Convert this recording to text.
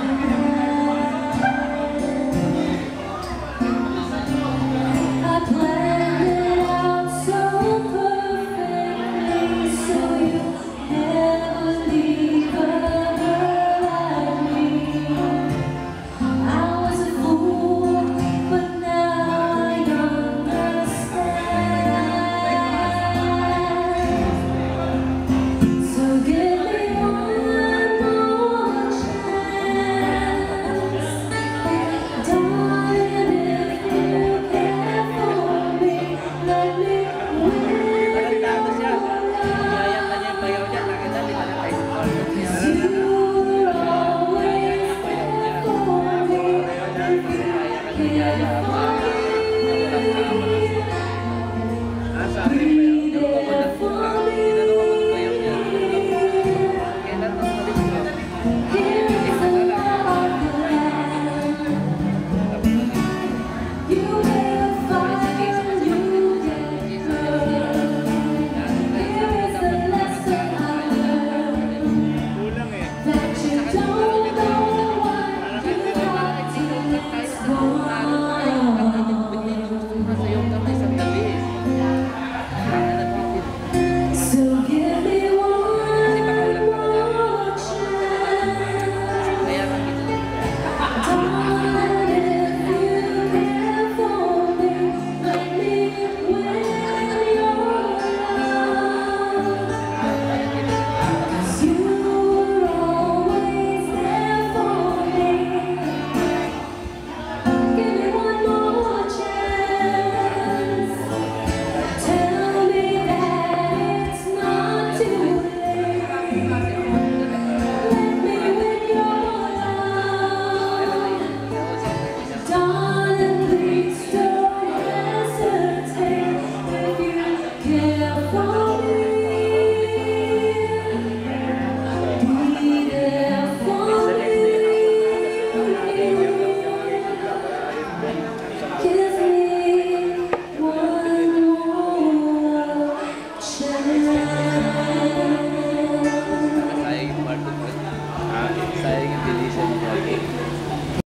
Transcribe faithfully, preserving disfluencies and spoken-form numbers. My